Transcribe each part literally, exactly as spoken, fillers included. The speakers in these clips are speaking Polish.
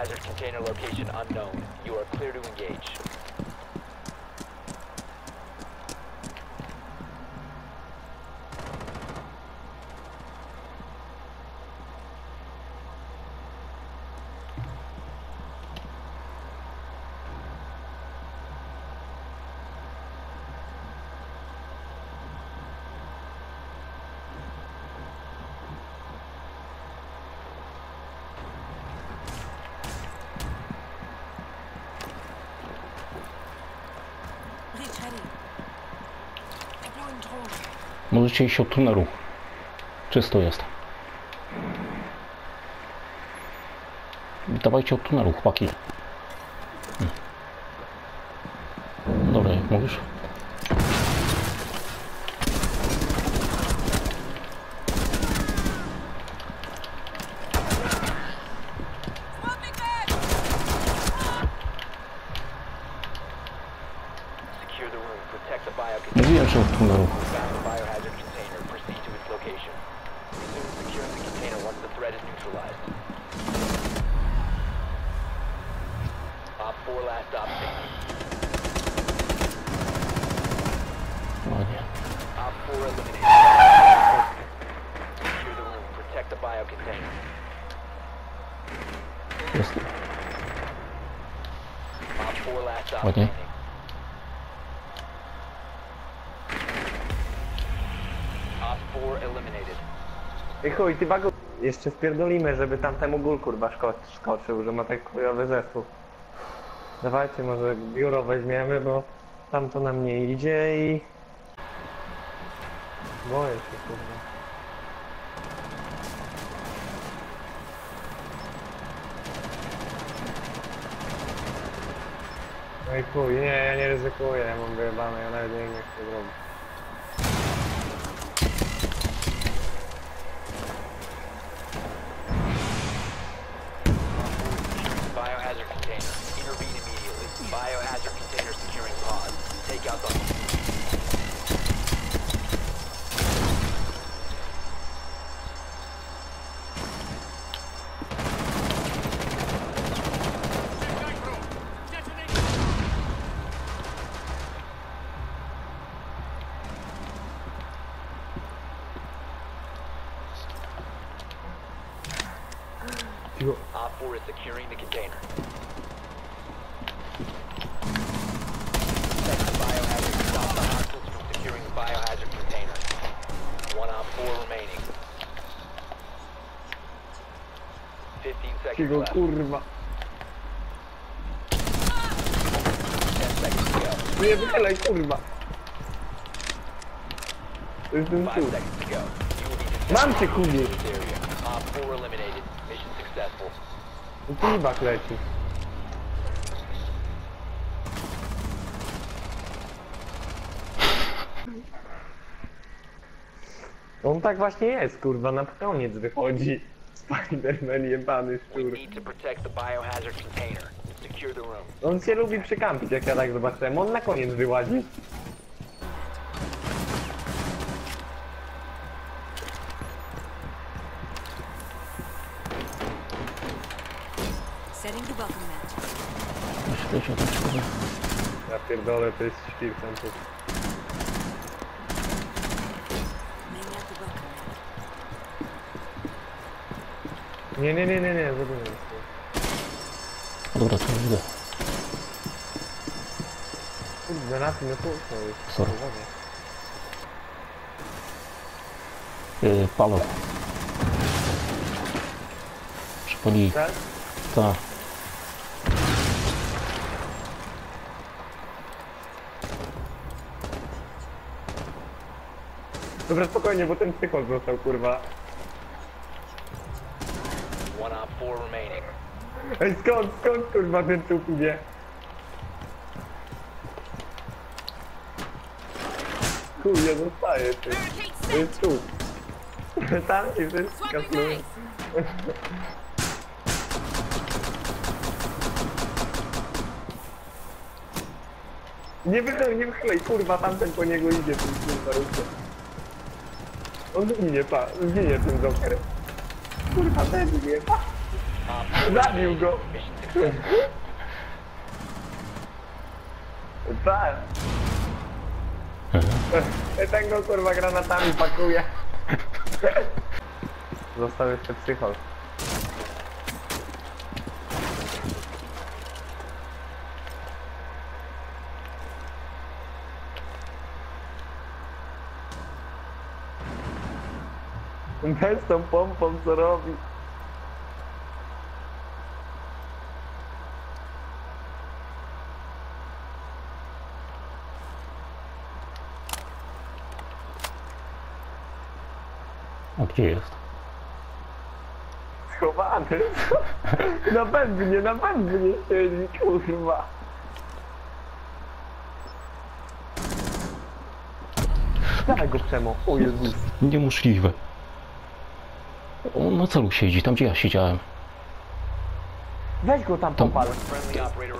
hazard container location unknown. You are clear to engage. Możecie iść od tunelu. Czysto jest. Dawajcie od tunelu, chłopaki. Dobra, jak mówisz? Mówiłem, że od tunelu. Ładnie. I chuj, Tibaga, jeszcze spierdolimy, żeby tamtemu gul kurwa skoczył, że ma tak chujowy zespół. Dawajcie, może biuro weźmiemy, bo tamto nam nie idzie i... Boję się kurwa. No i chuj, nie, ja nie ryzykuję, ja mam wyjebane, ja nawet nie wiem jak to zrobić. Biohazard container, intervene immediately. Biohazard container securing pod. Take out the... Op four is securing the container. Protect the biohazard. Stop the hostiles from securing the biohazard container. One Op four remaining. fifteen seconds left. Kurwa. ten seconds to go. Nie wylej, kurwa. five seconds to go. Mam cię, kurwa. Op four eliminated. Mission successful. Tibak leci. On tak właśnie jest, kurwa, na koniec wychodzi. Spider-Man jebany szczur. On się lubi przykampić, jak ja tak zobaczyłem. On na koniec wyłazi. Ja pierdolę, to jest śpir tam tu. Nie, nie, nie, nie, nie, zrobimy to. Dobra, to widzę. Kurde, na tym nie puszczą już. Sorry. Yy, palę. Przypali. Tak? Tak. Dobra, spokojnie, bo ten psychol został, kurwa. Ej, skąd, skąd, kurwa, ten czuł idzie? Kurwa, zostaje, ty. To jest czuł. Tam i wszystko, kurwa. Nie wychylej, nie wychylej, kurwa, tamten po niego idzie, ten kurwa, ruszka. On zginie, pa, zginie ten Joker. Kurwa, ten zginie, pa. That you go. Tak. Tak go kurwa granatami pakuje. Został jeszcze psychol. Bez tą pompą co robi. A gdzie jest? Schowany. Na pewnie, na pewnie siedzi, kurwa. Dawaj go przemo, o Jezus. Niemożliwe. On na celu siedzi, tam gdzie ja siedziałem. Weź go tam, tam popal.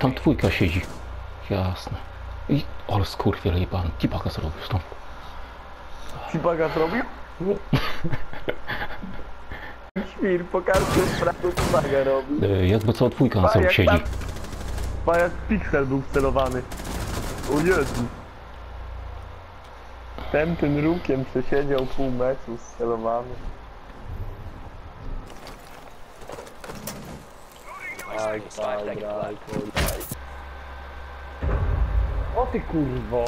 Tam twójka siedzi. Jasne. I... ale skurwiel jebany, Tibaga zrobił stąd. Tibaga zrobił? Świr, pokażcie sprawę, Tibaga robi. E, jakby co, twójka na celu siedzi. Pajak Pixel był wcelowany. O Jezu. Ten tym rukiem przesiedział pół meczu scelowany. Aj, aj, aj, o ty kurwo!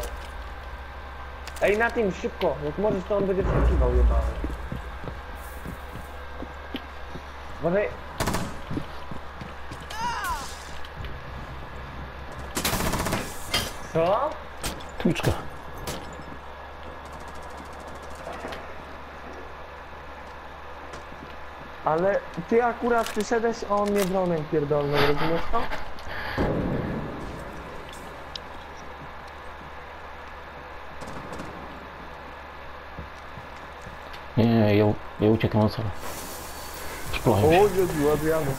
Ej, na tym szybko, jak możesz to on będzie wskakiwał jebany. Uważaj! Co? Tłuczka. Ale ty akurat przyszedłeś, a on mnie bronem pierdolną, rozumiesz to? Nie, nie, ja, ja uciekam od celu. Szkolałem się. O Jezu, Adriano.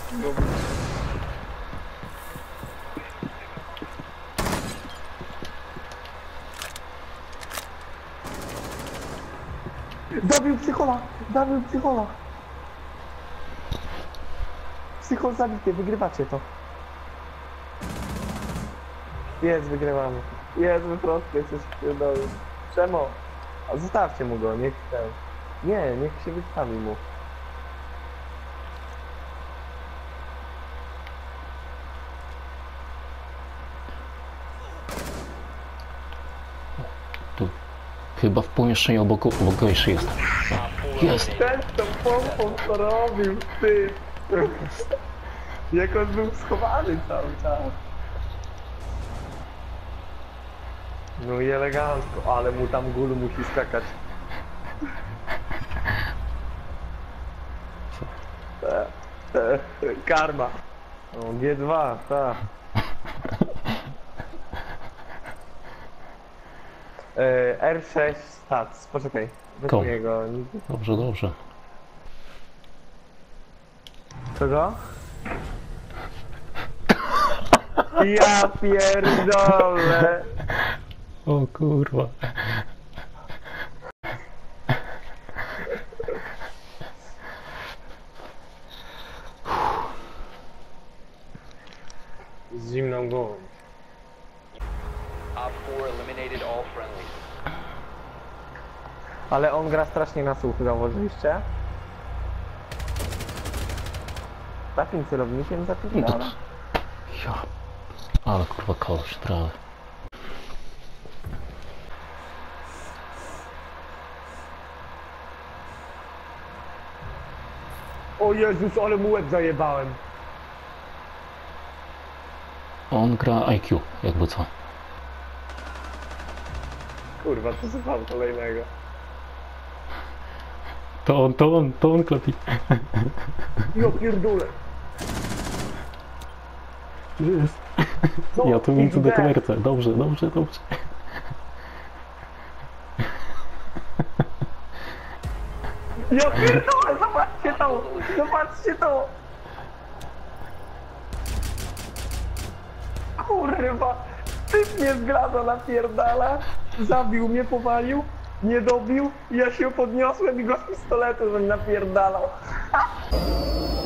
Zabił psychola, zabił psychola. Psychol zabity, wygrywacie to. Jest, wygrywamy. Jest, wyprostkę, jesteś pierdolony. Czemu? A zostawcie mu go, niech ten. Nie, niech się wystawi mu. Tu. Chyba w pomieszczeniu obok, obok jeszcze jest. Jest! Ten z tą pompą co robił, ty! Jak on był schowany cały czas. No i elegancko, ale mu tam gul musi skakać. E, e, karma. No, G dwa, tak. E, R sześć stats, poczekaj. Wytnij go. Dobrze, dobrze. Czego? Ja pierdolę! O kurwa. Z zimną głową. Ale on gra strasznie na słuch, zauważyliście? Takim celownikiem zapinałem. Ja... ale kurwa koleś trawy. O Jezus, ale mu łeb zajebałem. On gra I Q, jakby co. Kurwa, to złapał kolejnego. To on, to on, to on klepi. Ja pierdolę. Jest. No, ja tu widzę do komerce. Dobrze, dobrze, dobrze. Ja pierdolę, zobaczcie to! Zobaczcie to! Kurwa! Typ mnie z grada napierdala. Zabił mnie, powalił. Nie dobił. Ja się podniosłem i go z pistoletu żem napierdalał.